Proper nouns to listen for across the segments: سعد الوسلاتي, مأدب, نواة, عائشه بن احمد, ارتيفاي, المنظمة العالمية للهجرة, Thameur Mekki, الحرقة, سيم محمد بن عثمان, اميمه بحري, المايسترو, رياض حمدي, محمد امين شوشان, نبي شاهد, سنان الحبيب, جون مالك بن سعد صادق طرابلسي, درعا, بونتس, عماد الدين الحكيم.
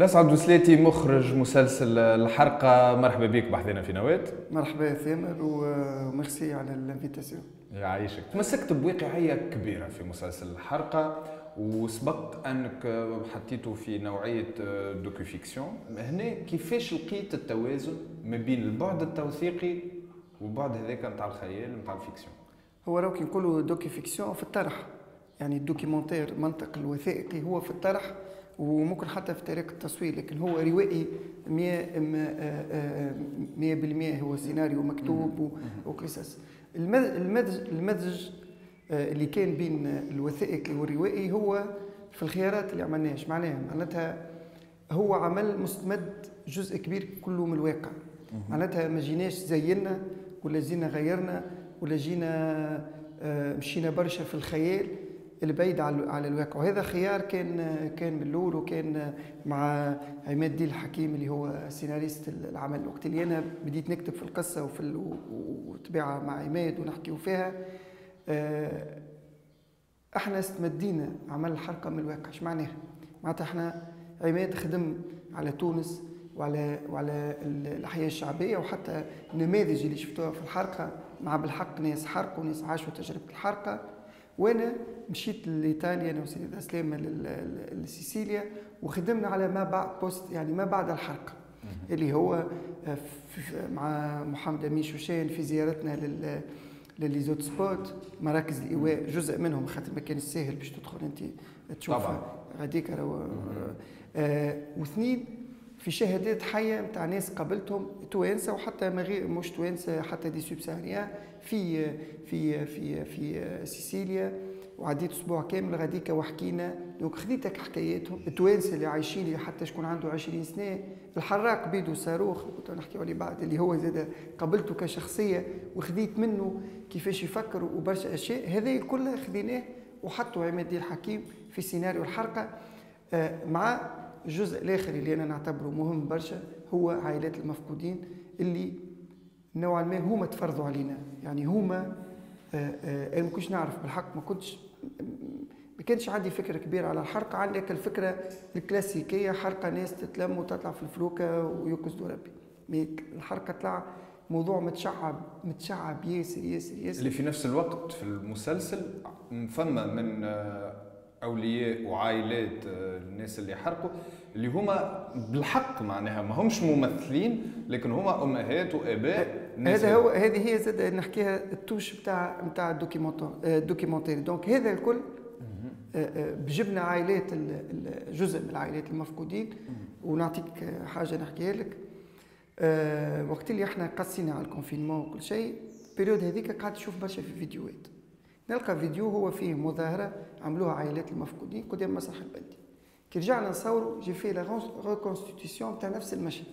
لا سعد الوسلاتي مخرج مسلسل الحرقة، مرحبا بك بحثنا في نواة. مرحبا ثامر وميرسي على الانفيتاسيون. يعيشك. تمسكت بواقعية كبيرة في مسلسل الحرقة وسبق انك حطيته في نوعية دوكو فيكسيون، هنا كيفاش لقيت التوازن ما بين البعد التوثيقي والبعد هذاك نتاع الخيال نتاع الفيكسيون؟ هو راهو كي نقولوا دوكو فيكسيون في الطرح، يعني الدوكيمونتير منطق الوثائقي هو في الطرح وممكن حتى في طريقة التصوير، لكن هو روائي 100%، هو سيناريو مكتوب وقصص. المزج اللي كان بين الوثائقي والروائي هو في الخيارات اللي عملناها. اش معناها؟ معناتها هو عمل مستمد جزء كبير كله من الواقع، معناتها ما جيناش زينا ولا جينا غيرنا ولا جينا مشينا برشا في الخيال البعيد على الواقع، وهذا خيار كان من الاول، وكان مع عماد الدين الحكيم اللي هو سيناريست العمل. وقت اللي انا بديت نكتب في القصه وتبعها مع عماد ونحكيو فيها، احنا استمدينا عمل الحرقه من الواقع. اش معناها؟ معناتها احنا عماد خدم على تونس وعلى الحياه الشعبيه، وحتى النماذج اللي شفتوها في الحرقه مع بالحق ناس حرقوا وناس عاشوا تجربه الحرقه. وانا مشيت لايطاليا انا وسيدي اسلام لسيسيليا وخدمنا على ما بعد بوست، يعني ما بعد الحرقه اللي هو مع محمد امين شوشان في زيارتنا للزوت سبوت مراكز الايواء، جزء منهم خاطر ما كانش ساهل باش تدخل انت تشوفها هذيك. واثنين في شهادات حيه نتاع ناس قابلتهم توانسه وحتى مش توانسه، حتى دي سوبساهريان في في في في سيسيليا، وعديت اسبوع كامل غاديكا وحكينا. دوك خديتك حكاياتهم التوانسه اللي عايشين لي حتى شكون عنده 20 سنه، الحراق بيدو صاروخ كنت نحكيو عليه بعد، اللي هو زاد قابلته كشخصيه وخديت منه كيفاش يفكر وبرشا اشياء. هذا كله خديناه وحطوا عماد الحكيم في سيناريو الحرقه، مع الجزء الاخر اللي انا نعتبره مهم برشا هو عائلات المفقودين اللي نوعا ما هما تفرضوا علينا، يعني هما انا ما كنتش نعرف بالحق، ما كانش عندي فكره كبيره على الحرقه، عندك الفكره الكلاسيكيه حرقه ناس تتلم وتطلع في الفلوكه ويقصدوا ربي. الحرقه طلع موضوع متشعب ياسر ياسر ياسر، اللي في نفس الوقت في المسلسل فما من اولياء وعائلات الناس اللي حرقوا اللي هما بالحق معناها ما همش ممثلين، لكن هما امهات واباء. هذا هو، هذه هي زاد نحكيها التوش نتاع الدوكيمونتير. دونك هذا الكل جبنا عائلات، جزء من العائلات المفقودين. ونعطيك حاجه نحكيها لك، وقت اللي احنا قصينا على الكونفينمون وكل شيء البيريود هذيك قعدت نشوف برشا في فيديوهات، نلقى فيديو هو فيه مظاهره عملوها عائلات المفقودين قدام مسرح البلدي. كي رجعنا نصوروا جي في لا ريكونستيتيسيون تاع نفس المشهد،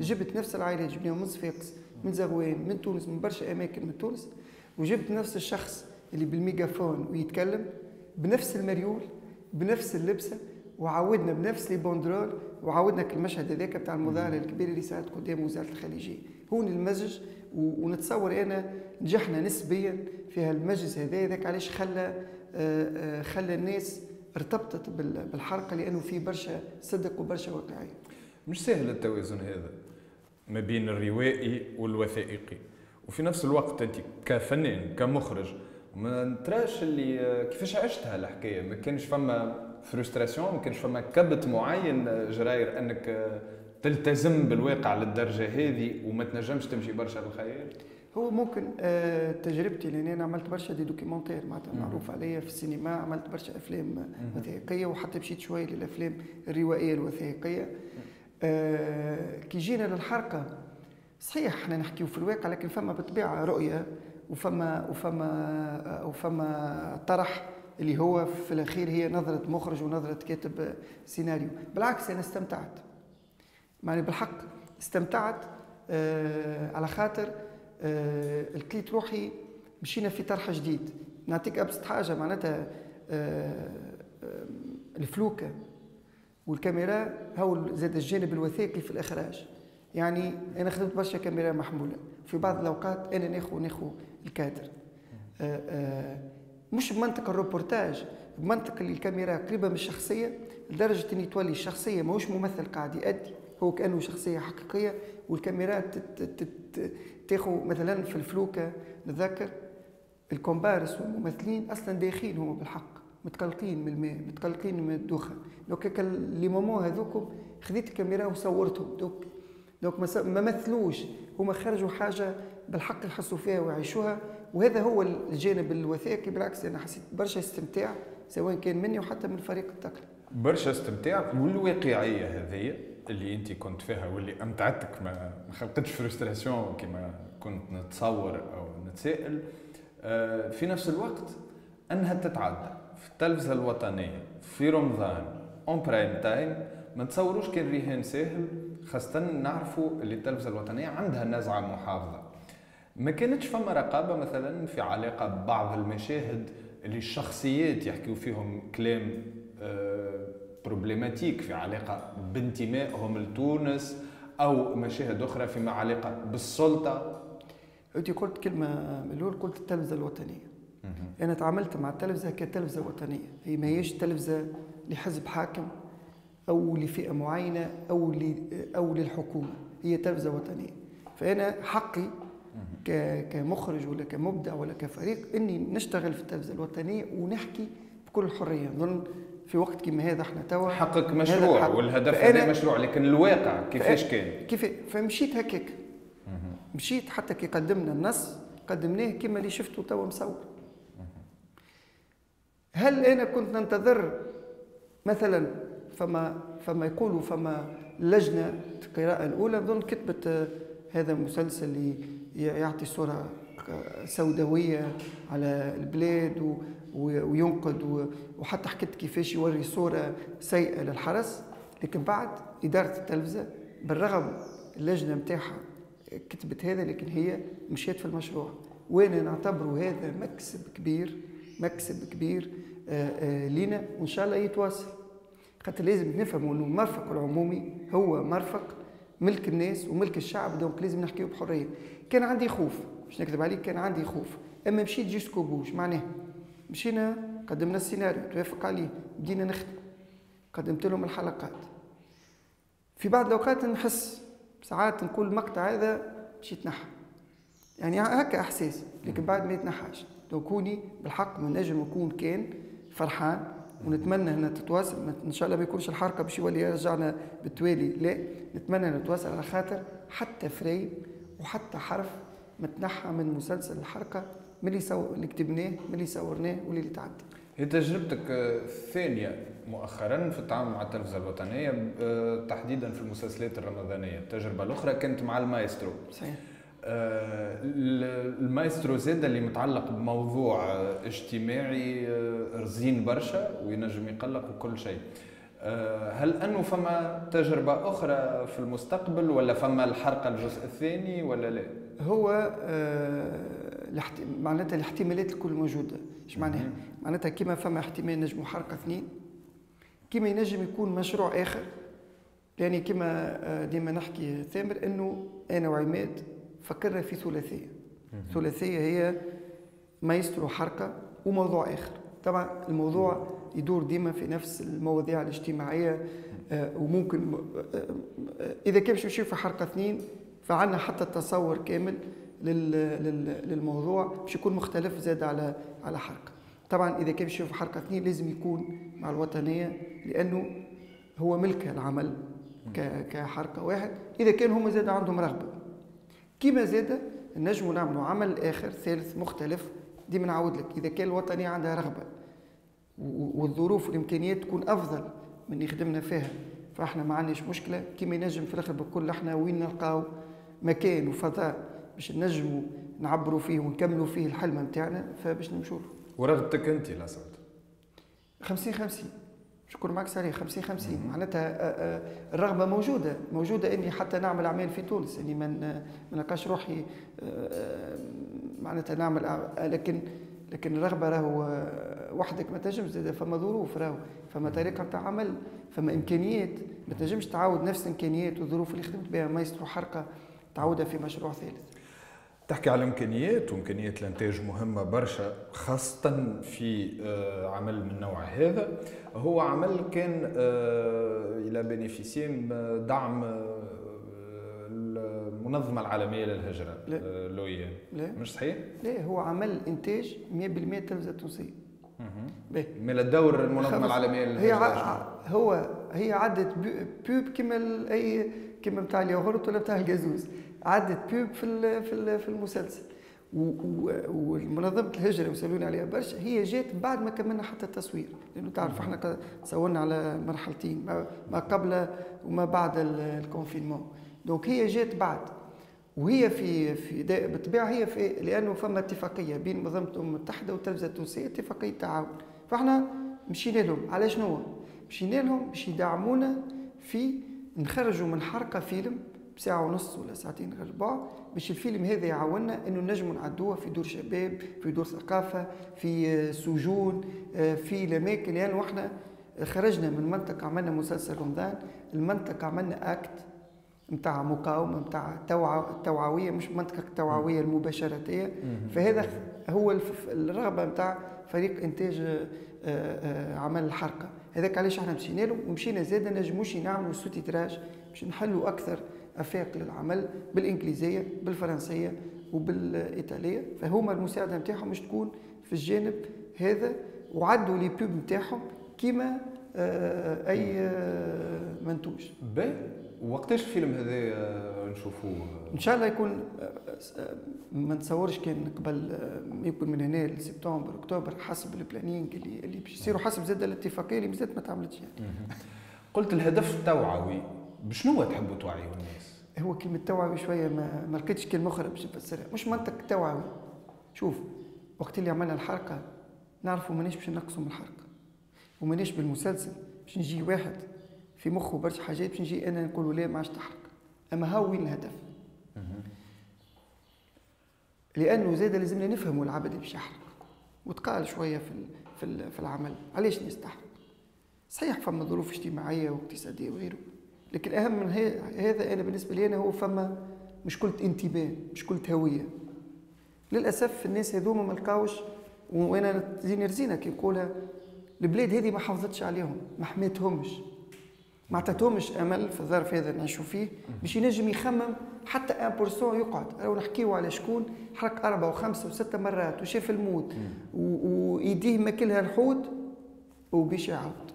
جبت نفس العائلات، جبناهم من صفاقس من زغوان من تونس من برشا اماكن من تونس، وجبت نفس الشخص اللي بالميجافون ويتكلم بنفس المريول بنفس اللبسه، وعاودنا بنفس لي بوندرول، وعاودنا المشهد هذاك بتاع المظاهره الكبيره اللي صارت قدام وزاره الخارجيه. هون المزج ونتصور انا نجحنا نسبيا في هالمجلس هذا. ذاك علاش خلى الناس ارتبطت بالحرقه، لانه فيه برشا صدق وبرشا واقعيه. مش سهل التوازن هذا ما بين الروائي والوثائقي، وفي نفس الوقت انت كفنان كمخرج ما تراش اللي كيفاش عشتها الحكايه؟ ما كانش فما فرستراسيون؟ ما كانش فما كبت معين جراير انك تلتزم بالواقع للدرجه هذه وما تنجمش تمشي برشا بالخيال؟ هو ممكن تجربتي، لان انا عملت برشا دي دوكيمونتير معناتها معروف عليا في السينما، عملت برشا افلام وثائقيه وحتى مشيت شويه للافلام الروائيه الوثائقيه. كي جينا للحرقه صحيح احنا نحكيو في الواقع، لكن فما بالطبيعه رؤيه وفما وفما وفما طرح اللي هو في الاخير هي نظره مخرج ونظره كاتب سيناريو. بالعكس انا استمتعت، يعني بالحق استمتعت على خاطر لقيت روحي مشينا في طرح جديد. نعطيك ابسط حاجه معناتها الفلوكه والكاميرا هو زاد الجانب الوثائقي في الاخراج، يعني انا خدمت برشا كاميرا محموله في بعض الاوقات، انا ناخذ الكادر مش بمنطق الروبورتاج بمنطق اللي الكاميرا قريبه من الشخصيه لدرجه ان تولي الشخصيه ماهوش ممثل قاعد يأدي، هو كانه شخصيه حقيقيه والكاميرا تاخذ مثلا في الفلوكه. نتذكر الكومبارس والممثلين اصلا دايخين هما بالحق، متقلقين من الماء، متقلقين من الدخان. دوك لي مومون هذوكم خذيت الكاميرا وصورتهم، دوك ما مثلوش، هما خرجوا حاجه بالحق يحسوا فيها ويعيشوها، وهذا هو الجانب الوثائقي. بالعكس انا حسيت برشا استمتاع سواء كان مني وحتى من فريق التقليد، برشا استمتاع. والواقعيه هذه اللي انت كنت فيها واللي امتعتك، ما خلقتش فرستراسيون كما كنت نتصور او نتسائل. في نفس الوقت انها تتعدى في التلفزه الوطنيه في رمضان اون برايم تايم، ما نتصوروش كان رهان ساهل، خاصه نعرفوا اللي التلفزه الوطنيه عندها نزعه محافظه. ما كانتش فما رقابه مثلا في علاقه ببعض المشاهد اللي الشخصيات يحكيوا فيهم كلام بروبليماتيك في علاقه بانتمائهم لتونس، او مشاهد اخرى فيما علاقه بالسلطه. انت قلت كلمه من الاول، قلت التلفزه الوطنيه. انا تعاملت مع التلفزه كتلفزه وطنيه، هي ما هيش تلفزه لحزب حاكم او لفئه معينه او للحكومه، هي تلفزه وطنيه. فانا حقي كمخرج ولا كمبدع ولا كفريق اني نشتغل في التلفزه الوطنيه ونحكي بكل حريه. نظن في وقت كيما هذا احنا توا حقك مشروع والهدف هذا مشروع، لكن الواقع كيفاش كان؟ فمشيت هكاك، مشيت حتى كي قدمنا النص قدمناه كما اللي شفته توا مصور. هل انا كنت ننتظر مثلا فما يقولوا فما لجنه القراءه الاولى نظن كتبت هذا المسلسل اللي يعطي صوره سوداويه على البلاد وينقد، وحتى حكيت كيفاش يوري صوره سيئه للحرس. لكن بعد اداره التلفزه بالرغم اللجنه نتاعها كتبت هذا، لكن هي مشيت في المشروع، وانا نعتبره هذا مكسب كبير، مكسب كبير لينا، وان شاء الله يتواصل. خاطر لازم نفهموا انه المرفق العمومي هو مرفق ملك الناس وملك الشعب، دونك لازم نحكيو بحريه. كان عندي خوف، مش نكذب عليك، كان عندي خوف، اما مشيت جيسكو بوش. معناه مشينا قدمنا السيناريو توافق عليه، بدينا نخدم، قدمت لهم الحلقات. في بعض الاوقات نحس ساعات نقول المقطع هذا مشيت نحى، يعني هكا احساس، لكن بعد ما يتنحاش. لو كوني بالحق من نجم نكون كان فرحان، ونتمنى ان تتواصل ان شاء الله، ما يكونش الحرقه باش يولي يرجعنا بالتوالي، لا نتمنى ان تتواصل، على خاطر حتى فريم وحتى حرف متنحى من مسلسل الحرقه اللي كتبناه ملي صورناه واللي تعدى. هي تجربتك الثانيه مؤخرا في التعامل مع التلفزه الوطنيه، تحديدا في المسلسلات الرمضانيه. التجربه الاخرى كانت مع المايسترو. صحيح. المايسترو زاد اللي متعلق بموضوع اجتماعي رزين برشا وينجم يقلق وكل شيء. هل انه فما تجربه اخرى في المستقبل، ولا فما الحرقه الجزء الثاني ولا لا؟ هو معناتها الاحتمالات الكل موجوده. اش معناها؟ معناتها كيما فما احتمال نجموا حرقه اثنين، كيما ينجم يكون مشروع اخر. يعني كيما ديما نحكي ثامر انه انا وعماد فكرنا في ثلاثيه، ثلاثيه هي مايسترو حرقه وموضوع اخر. طبعا الموضوع يدور ديما في نفس المواضيع الاجتماعيه، وممكن اذا كان باش نمشيو في حرقه اثنين فعندنا حتى التصور كامل للموضوع باش يكون مختلف زاد على حرقه. طبعا اذا كان باش نمشيو في حرقه اثنين لازم يكون مع الوطنيه، لانه هو ملكها العمل كحرقه واحد. اذا كان هما زاد عندهم رغبه كيما زاده نجموا نعملوا عمل اخر ثالث مختلف. ديما نعاود لك، اذا كان الوطنيه عندها رغبه والظروف والامكانيات تكون افضل من اللي خدمنا فيها، فاحنا ما عندناش مشكله. كيما ينجم في الاخر بكل احنا وين نلقاو مكان وفضاء باش نجموا نعبروا فيه ونكملوا فيه الحلم نتاعنا، فباش نمشوا له. ورغبتك انت لا سعد 50-50، شكون معك صريح 50-50، معناتها الرغبه موجوده اني حتى نعمل اعمال في تونس، اني ما نلقاش روحي معناتها نعمل، لكن الرغبه راهو وحدك ما تنجمش، فما ظروف، راهو فما طريقه تاع عمل، فما امكانيات، ما تنجمش تعاود نفس الامكانيات والظروف اللي خدمت بها مايسترو حرقه تعاودها في مشروع ثالث. تحكي على الامكانيات، وامكانيات الانتاج مهمه برشا خاصه في عمل من نوع هذا. هو عمل كان الى بينيفيسي من دعم المنظمه العالميه للهجره، لويا مش صحيح؟ لا، هو عمل انتاج 100% التلفزه التونسيه من الدور المنظمه العالميه للهجره. هي عدت بوب كما اي كما نتاع الياغورت ولا نتاع الجازوز، عدت بوب في المسلسل. ومنظمه الهجره وسالوني عليها برشا، هي جات بعد ما كملنا حتى التصوير، لانه تعرف احنا صورنا على مرحلتين، ما قبل وما بعد الكونفينمون، دونك هي جات بعد. وهي في بالطبيعه هي في، لانه فما اتفاقيه بين منظمه الامم المتحده والتلفزه التونسيه، اتفاقيه تعاون. فاحنا مشينا لهم على شنو؟ مشينا لهم باش يدعمونا في نخرجوا من حرقه فيلم بساعه ونص ولا ساعتين غير ربع، باش الفيلم هذا يعاوننا انه نجموا نعدوها في دور شباب، في دور ثقافه، في سجون، في الاماكن. يعني واحنا خرجنا من منطقه، عملنا مسلسل رمضان، المنطقه عملنا اكت نتاع مقاومه نتاع توعويه، مش منطقه توعويه المباشراتيه. فهذا هو الرغبه نتاع فريق انتاج عمل الحرقه، هذاك علاش احنا مشينا له. ومشينا زاده نجموش نعملوا سوتيتراج باش نحلوا اكثر افاق للعمل بالانجليزيه بالفرنسيه وبالايطاليه، فهما المساعده نتاعهم باش تكون في الجانب هذا. وعدوا لي بوب نتاعهم كيما اي منتوج. وقتاش الفيلم هذا نشوفوه؟ ان شاء الله يكون، ما نتصورش كان قبل، يكون من هنا لسبتمبر اكتوبر حسب البلانينج اللي باش يصيروا، حسب زاد الاتفاقيه اللي مازالت ما تعملتش يعني. قلت الهدف التوعوي، بشنو تحبوا توعيوا الناس؟ هو كلمه توعوي شويه ما لقيتش كلمه اخرى باش نفسرها، مش منطق توعوي. شوف، وقت اللي عملنا الحرقه نعرفوا مانيش باش نقصوا من الحرقه، ومانيش بالمسلسل باش نجي واحد في مخه برشا حاجات باش نجي انا نقول له لا ما عادش تحرق. اما هاو وين الهدف؟ لانه زاد لازمنا نفهموا العبد اللي باش يحرق، وتقال شويه في العمل علاش الناس تحرق. صحيح فما ظروف اجتماعيه واقتصاديه وغيره، لكن الاهم من هذا انا بالنسبه لي هو فما مشكله انتباه، مشكله هويه. للاسف الناس هذوما ما لقاوش، وانا رزينه كي نقولها، البلاد هذه ما حافظتش عليهم، ما حماتهمش، ما عطاتهمش امل في الظرف هذا اللي نعيشوا فيه باش ينجم يخمم حتى 1% يقعد. راهو نحكيو على شكون حرق 4 و5 و6 مرات وشاف الموت ويديه ماكلها الحوت وباش يعاود.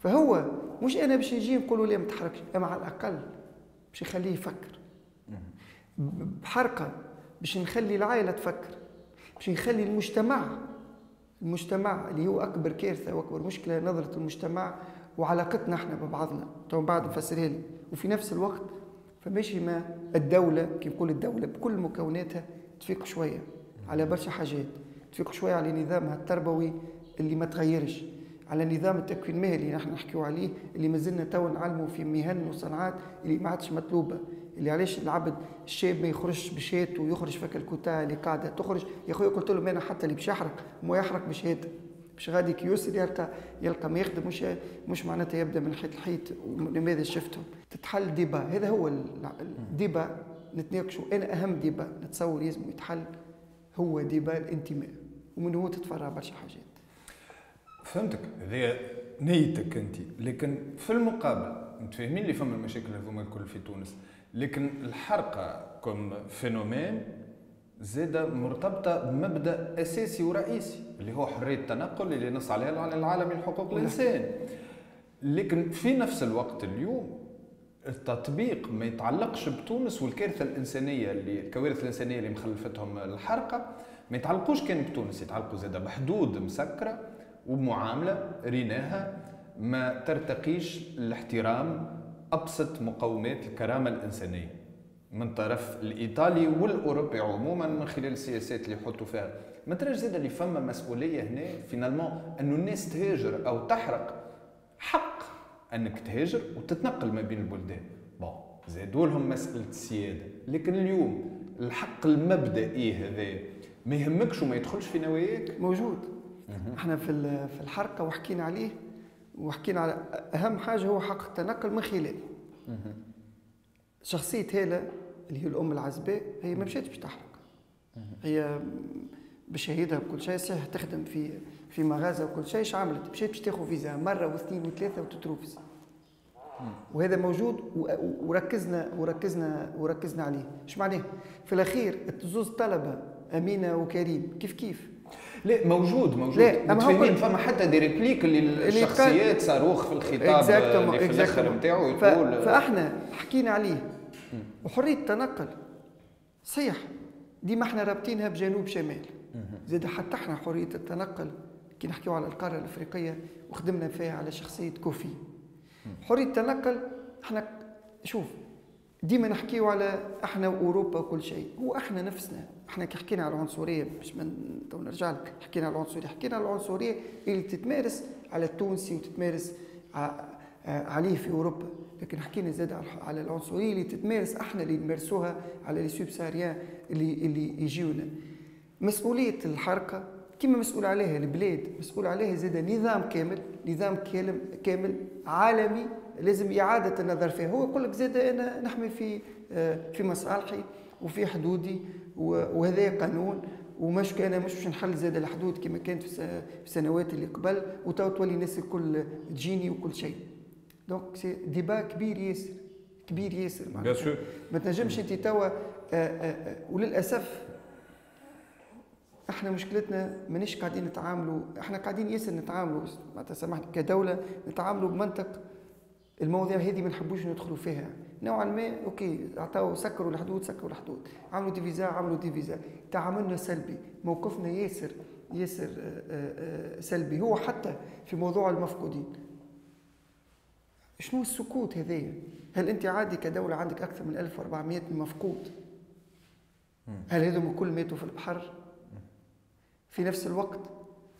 فهو مش انا باش نجي نقول له لا ما تحركش، اما على الاقل باش نخليه يفكر. بحرقه باش نخلي العائله تفكر، باش نخلي المجتمع اللي هو اكبر كارثه واكبر مشكله، نظره المجتمع وعلاقتنا احنا ببعضنا، تو بعد نفسرها لك. وفي نفس الوقت فماشي ما الدولة، كي نقول الدولة بكل مكوناتها تفيق شوية على برشا حاجات، تفيق شوية على نظامها التربوي اللي ما تغيرش، على نظام التكوين المهني اللي احنا نحكيو عليه، اللي مازلنا تو نعلموا في مهن وصناعات اللي ما عادش مطلوبة، اللي علاش العبد الشاب ما يخرجش بشهادته ويخرج فك الكوتا اللي قاعدة تخرج. يا خويا قلت لهم أنا حتى اللي باش يحرق ما يحرق بشهادته، باش غادي كي يوصل يلقى ما يخدم، مش معناتها يبدا من حيط لحيط. ولماذا شفتهم تتحل ديبا، هذا هو الديبا نتناقشوا. انا اهم ديبا نتصور لازم يتحل هو ديبا الانتماء، ومن هو تتفرع برشا حاجات. فهمتك، هذه نيتك انت، لكن في المقابل متفاهمين اللي فما المشاكل هذوما الكل في تونس، لكن الحرقه كوم فينومين زاده مرتبطه بمبدا اساسي ورئيسي اللي هو حريه التنقل اللي نص عليها العلن العالمي لحقوق الانسان. لكن في نفس الوقت اليوم التطبيق ما يتعلقش بتونس، والكارثه الانسانيه اللي الكوارث الانسانيه اللي مخلفتهم الحرقه ما يتعلقوش كان بتونس، يتعلقوا زاده بحدود مسكره ومعامله ريناها ما ترتقيش لاحترام ابسط مقومات الكرامه الانسانيه من طرف الايطالي والاوروبي عموما من خلال السياسات اللي يحطوا فيها. ما تراش زاد اللي فما مسؤوليه هنا فينالمون انه الناس تهاجر او تحرق، حق انك تهاجر وتتنقل ما بين البلدان، بون زادوا لهم مساله السياده. لكن اليوم الحق المبدئي هذا ما يهمكش وما يدخلش في نواياك موجود. احنا في الحرقه وحكينا عليه، وحكينا على اهم حاجه هو حق التنقل من خلاله. شخصية هالة اللي هي الام العزباء هي ما مشاتش باش تحرق، هي بشهيدها بكل شيء صحيح تخدم في مغازه وكل شيء، اش عملت؟ مشات باش تاخذ فيزا مره واثنين وثلاثه وتتروفز، وهذا موجود وركزنا عليه. اش معناه؟ في الاخير زوز طلبه امينه وكريم كيف كيف. لا موجود متفاهمين، فما حتى دي ريبليك للشخصيات صاروخ في الخطاب اللي في الاخر نتاعو يقول، فاحنا حكينا عليه. وحريه التنقل صحيح ديما احنا رابطينها بجنوب شمال، زاد حتى احنا حريه التنقل كي نحكيو على القاره الافريقيه وخدمنا فيها على شخصيه كوفي. حريه التنقل احنا شوف ديما نحكيو على احنا واوروبا وكل شيء، هو احنا نفسنا احنا كي حكينا على العنصريه باش تو نرجع لك، حكينا على العنصريه، حكينا على العنصريه اللي تتمارس على التونسي وتتمارس عليه في اوروبا، لكن حكينا زاد على العنصريه اللي تتمارس احنا اللي نمارسوها على لي سوبساريان اللي يجيونا. مسؤوليه الحركه كما مسؤول عليها البلاد، مسؤول عليها زاد نظام كامل، نظام كامل عالمي لازم اعاده النظر فيه. هو يقول لك زاد انا نحمي في مصالحي وفي حدودي وهذا قانون، ومش انا مش نحل زاد الحدود كما كانت في السنوات اللي قبل وتو تولي الناس الكل تجيني وكل شيء. دونك سي ديبا كبير ياسر، كبير ياسر معناتها ما تنجمش انت توا. وللاسف احنا مشكلتنا مانيش قاعدين نتعاملوا، احنا قاعدين ياسر نتعاملوا معناتها سامحني كدوله نتعاملوا بمنطق المواضيع هذه ما نحبوش ندخلوا فيها نوعا ما. اوكي عطاو سكروا الحدود، عملوا ديفيزا، تعاملنا سلبي، موقفنا ياسر سلبي. هو حتى في موضوع المفقودين شنو السكوت هذايا؟ هل انت عادي كدوله عندك اكثر من 1400 مفقود؟ هل هذوما الكل ماتوا في البحر؟ في نفس الوقت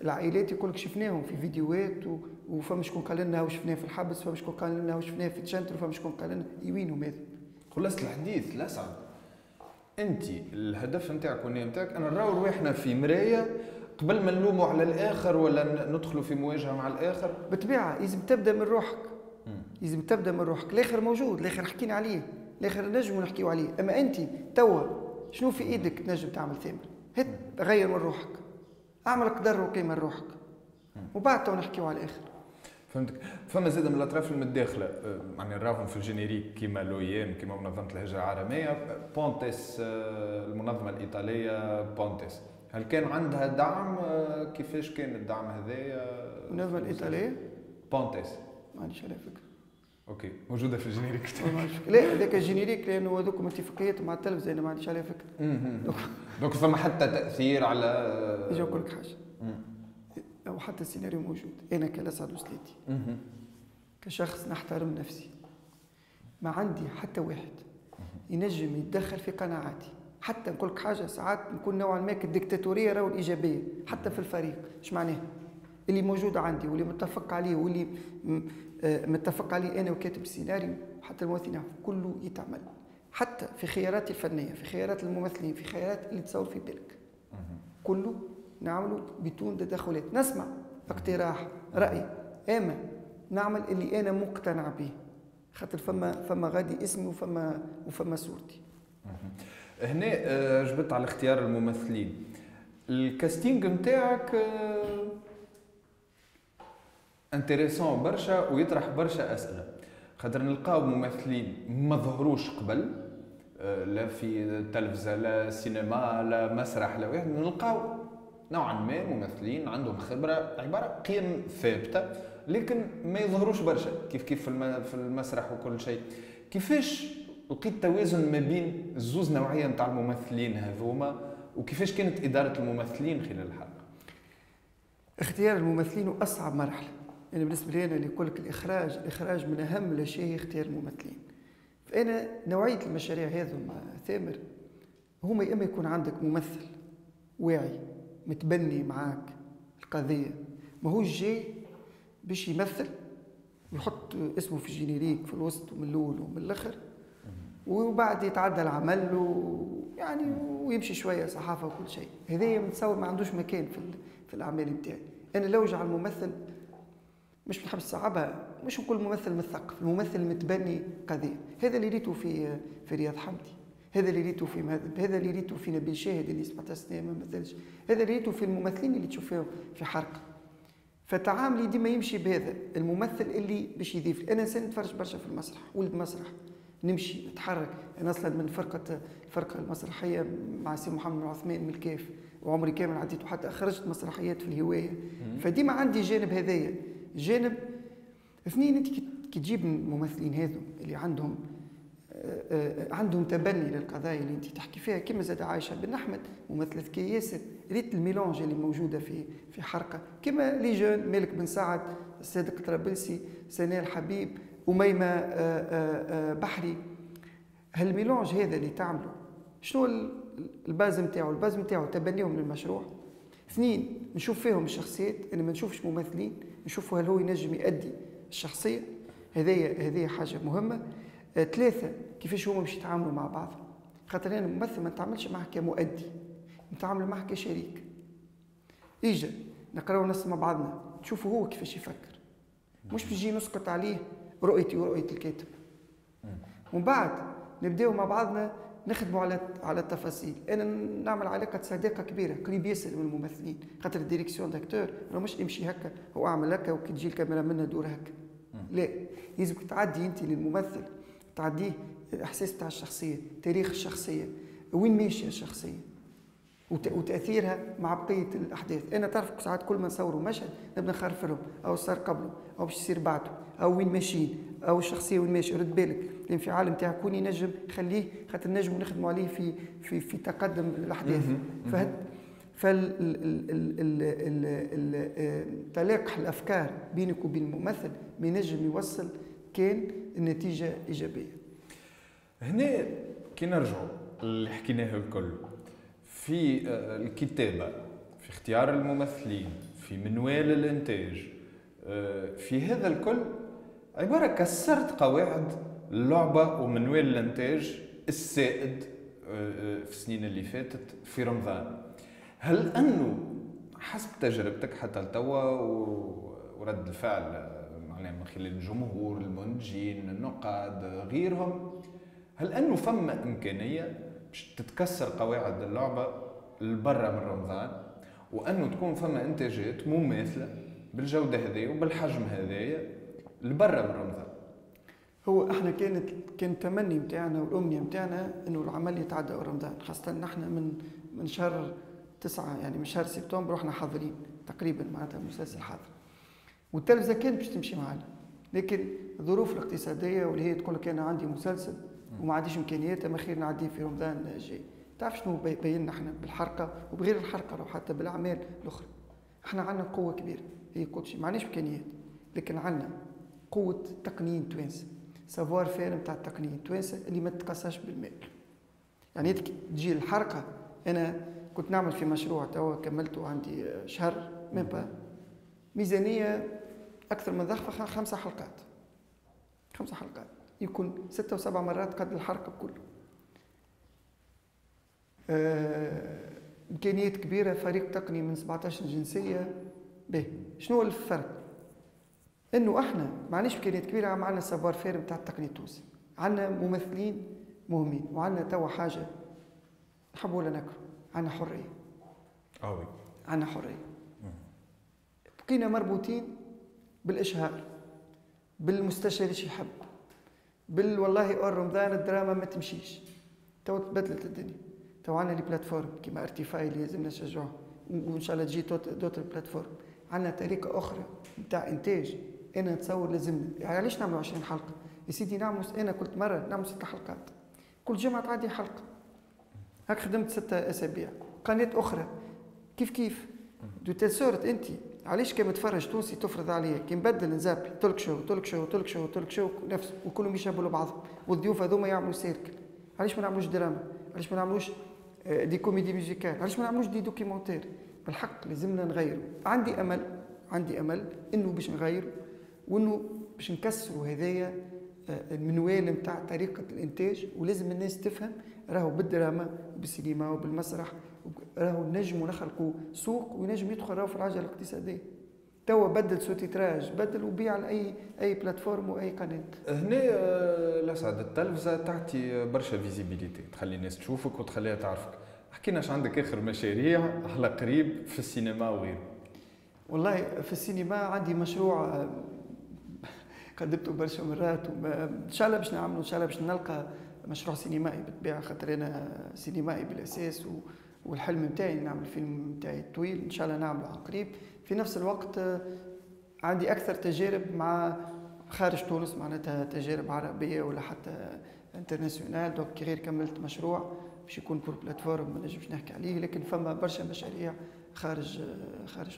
العائلات يقول لك شفناهم في فيديوهات وفما شكون قال لنا وشفناه في الحبس، فما شكون قال لنا وشفناه في تشنتر، فما شكون قال لنا وينهم هذا. خلاصة الحديث لا سعد، انت الهدف نتاعك والنيه نتاعك ان نراو روحنا في مرايه قبل ما نلوموا على الاخر ولا ندخلوا في مواجهه مع الاخر. بالطبيعه لازم تبدا من روحك، لازم تبدا من روحك. الاخر موجود، الاخر حكينا عليه، الاخر نجموا نحكيوا عليه، اما انت توا شنو في ايدك تنجم تعمل ثمر؟ هات غير من روحك، اعمل قدر وقيمه لروحك وبعد تو نحكيو على الاخر. فهمتك. فما زاد من الاطراف المتداخله يعني نراهم في الجينيريك كيما لويام، كيما منظمه الهجره العالميه، بونتس المنظمه الايطاليه بونتس، هل كان عندها دعم؟ كيفاش كان الدعم هذايا؟ المنظمه الايطاليه بونتس ما عنديش عليها فكره. اوكي موجوده في الجينيريك. لا هذاك الجينيريك لانه هذوك اتفاقيات مع التلفزه انا ما عنديش عليها فكره. دونك فما حتى تاثير على اجي نقول لك حاجه او حتى السيناريو موجود. انا كسعد الوسلاتي كشخص نحترم نفسي ما عندي حتى واحد ينجم يتدخل في قناعاتي، حتى نقول لك حاجه ساعات نكون نوعا ما كالديكتاتوريه راهو الايجابيه حتى في الفريق. اش معناها؟ اللي موجود عندي واللي متفق عليه واللي متفق عليه انا وكاتب السيناريو حتى الممثلين كله يتعمل، حتى في خياراتي الفنيه، في خيارات الممثلين، في خيارات اللي تصور في بالك كله نعمله بدون تدخلات. نسمع اقتراح راي اما نعمل اللي انا مقتنع به، خاطر فما غادي اسمي وفما صورتي. هنا جبت على اختيار الممثلين. الكاستينج نتاعك انتريسون برشا ويطرح برشا اسئله، خاطر نلقاو ممثلين ما ظهروش قبل لا في التلفزه لا سينما لا مسرح لا واحد، نلقاو نوعا ما ممثلين عندهم خبره عباره قيم ثابته لكن ما يظهروش برشا كيف كيف في المسرح وكل شيء. كيفاش لقيت توازن ما بين الزوز نوعيه نتاع الممثلين هذوما وكيفاش كانت اداره الممثلين خلال الحلقه؟ اختيار الممثلين واصعب مرحله. أنا بالنسبة لي أنا اللي يقول لك الإخراج من أهم الأشياء اختيار الممثلين. فأنا نوعية المشاريع هذو مع ثامر هما يا إما يكون عندك ممثل واعي متبني معاك القضية، ماهوش جاي باش يمثل ويحط اسمه في الجينيريك في الوسط ومن الأول ومن الآخر وبعد يتعدى العمل يعني ويمشي شوية صحافة وكل شيء. هذايا متصور ما عندوش مكان في الأعمال نتاعي. أنا لو جعل الممثل مش بنحب نصعبها، مش نقول ممثل مثقف، الممثل متبني قضيه. هذا اللي ريته في رياض حمدي، هذا اللي ريته في مأدب، هذا اللي ريته في نبي شاهد اللي 17 سنه ما مثلش، هذا اللي ريته في الممثلين اللي تشوفوهم في حرقة. فتعاملي ديما يمشي بهذا الممثل اللي باش يضيف لي. انا انسان نتفرج برشا في المسرح، ولد مسرح، نمشي نتحرك. انا اصلا من فرقه المسرحيه مع سيم محمد بن عثمان من الكاف، وعمري كامل عديت وحتى اخرجت مسرحيات في الهوايه. فديما عندي جانب هذايا. جانب اثنين، انت كي تجيب الممثلين هذو اللي عندهم تبني للقضايا اللي انت تحكي فيها، كما زاد عائشه بن احمد ممثله ذكيه ياسر، ريت الميلونج اللي موجوده في حرقه، كما لي جون مالك بن سعد صادق طرابلسي، سنان الحبيب، اميمه بحري. هالميلونج هذا اللي تعمله شنو الباز نتاعو؟ الباز نتاعو تبنيهم للمشروع. اثنين، نشوف فيهم الشخصيات، انا ما نشوفش ممثلين، نشوفوا هل هو ينجم يؤدي الشخصيه، هذه حاجه مهمه. ثلاثه، كيفاش هما باش يتعاملوا مع بعض، خاطر انا ممثل ما نتعاملش معه كمؤدي، نتعامل معه كشريك. اجا نقراو نص مع بعضنا، نشوفوا هو كيفاش يفكر، مش باش نجي نسقط عليه رؤيتي ورؤيه الكاتب. ومن بعد نبداو مع بعضنا نخدموا على التفاصيل. انا نعمل علاقه صداقه كبيره، قريب ياسر من الممثلين، خاطر الديريكسيون داكتور مش امشي هكا واعمل هكا وكي تجي الكاميرا منها دور هكا. لا، لازمك تعدي انت للممثل، تعديه الاحساس بتاع الشخصيه، تاريخ الشخصيه، وين ماشيه الشخصيه وتاثيرها مع بقيه الاحداث. انا تعرف ساعات كل ما نصوروا مشهد نبدا نخرف لهم او صار قبله او باش يصير بعده او وين ماشيين او الشخصيه وين ماشيه. رد بالك الانفعال نتاعك وين ينجم خليه، خاطر نجموا نخدموا عليه في تقدم الاحداث. تلاقح الافكار بينك وبين الممثل بينجم يوصل كان النتيجه ايجابيه. هنا كي نرجعوا اللي حكيناه الكل في الكتابه، في اختيار الممثلين، في منوال الانتاج، في هذا الكل عباره كسرت قواعد اللعبه ومنوال الانتاج السائد في السنين اللي فاتت في رمضان. هل انه حسب تجربتك حتى لتوا ورد الفعل من خلال الجمهور، المنتجين، النقاد، غيرهم، هل انه فما امكانيه باش تتكسر قواعد اللعبه لبرا من رمضان، وانه تكون فما انتاجات مماثله بالجوده هذه وبالحجم هذايا لبرا من رمضان؟ هو احنا كان التمني نتاعنا والامنيه نتاعنا انه العمل يتعدى رمضان، خاصه نحن من شهر 9، يعني من شهر سبتمبر احنا حاضرين تقريبا، معناتها المسلسل حاضر والتلفزه كانت باش تمشي معنا، لكن الظروف الاقتصاديه واللي هي تقول لك انا عندي مسلسل وما عنديش امكانيات، ما خير نعديه في رمضان الجاي. تعرف شنو بينا احنا بالحرقه وبغير الحرقه لو حتى بالاعمال الاخرى، احنا عندنا قوه كبيره هي كل شيء، ما عندناش امكانيات، لكن عندنا قوه تقنيين توانسه، سافوار فير نتاع التقنيين التوانسه اللي ما تتقصاش بالمال. يعني تجي الحرقه، انا كنت نعمل في مشروع توا كملته عندي شهر ميم، ميزانيه أكثر من ضخفة، 5 حلقات، 5 حلقات يكون 6 و7 مرات قد الحرقة كله. إمكانيات كبيرة، فريق تقني من 17 جنسية. به شنو الفرق؟ إنه إحنا ما عندناش إمكانيات كبيرة، معنا سافوار فير بتاع التقني التونسي، عندنا ممثلين مهمين، وعندنا توا حاجة نحب ولا نكره، عندنا حرية. أوي عندنا حرية، بقينا مربوطين بالاشهار، بالمستشار ايش يحب، والله رمضان الدراما ما تمشيش. تو تبدلت الدنيا، تو عندنا لي بلاتفورم كيما ارتيفاي اللي لازمنا نشجعوه، وان شاء الله تجي دوتر بلاتفورم. عندنا طريقه اخرى نتاع انتاج، انا نتصور لازمنا، يعني علاش نعملوا 20 حلقه؟ يا سيدي نعملوا، انا كنت مره نعمل 6 حلقات، كل جمعه تعدي حلقه. هاك خدمت 6 اسابيع، قناه اخرى كيف دو تيل سورت. انت علاش كي متفرج تونسي تفرض عليا كي نبدل نزابي تلك شو نفس، وكلهم يشبهوا لبعضهم، والضيوف هذوما يعملوا سيركل. علاش ما نعملوش دراما؟ علاش ما نعملوش دي كوميدي ميوزيكال؟ علاش ما نعملوش دي دوكيمونتير؟ بالحق لازمنا نغيروا. عندي امل انه باش نغيروا، وانه باش نكسروا هذايا المنوال نتاع طريقه الانتاج. ولازم الناس تفهم راهو بالدراما وبالسينما وبالمسرح راهو نجموا نخلقوا سوق، ونجم يدخل راهو في العجله الاقتصاديه. توا بدل سوتيتراج، بدل وبيع على اي بلاتفورم واي قناه. هنا الاسعد التلفزه تعطي برشا فيزيبيليتي، تخلي الناس تشوفك وتخليها تعرفك. حكيناش عندك اخر مشاريع على قريب في السينما وغيره؟ والله في السينما عندي مشروع قدمته برشا مرات، ان شاء الله باش نعمله، ان شاء الله باش نلقى مشروع سينمائي بالطبيعه، خاطر انا سينمائي بالاساس، والحلم نتاعي نعمل فيلم نتاعي طويل ان شاء الله نعمله عن قريب. في نفس الوقت عندي اكثر تجارب مع خارج تونس، معناتها تجارب عربيه ولا حتى انترناسيونال، دونك كي غير كملت مشروع باش يكون بور بلاتفورم ما نجمش نحكي عليه، لكن فما برشا مشاريع خارج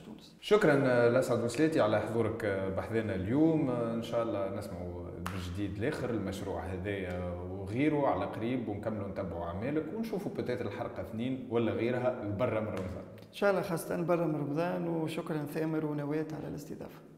تونس. شكرا لأسعد الوسلاتي على حضورك بحذانا اليوم، ان شاء الله نسمعوا بالجديد لاخر المشروع هذايا وغيره على قريب، ونكملوا نتبعوا اعمالك ونشوفوا بتات الحرقه 2 ولا غيرها برا من رمضان ان شاء الله، خاصه برا من رمضان. وشكرا ثامر ونواة على الاستضافه.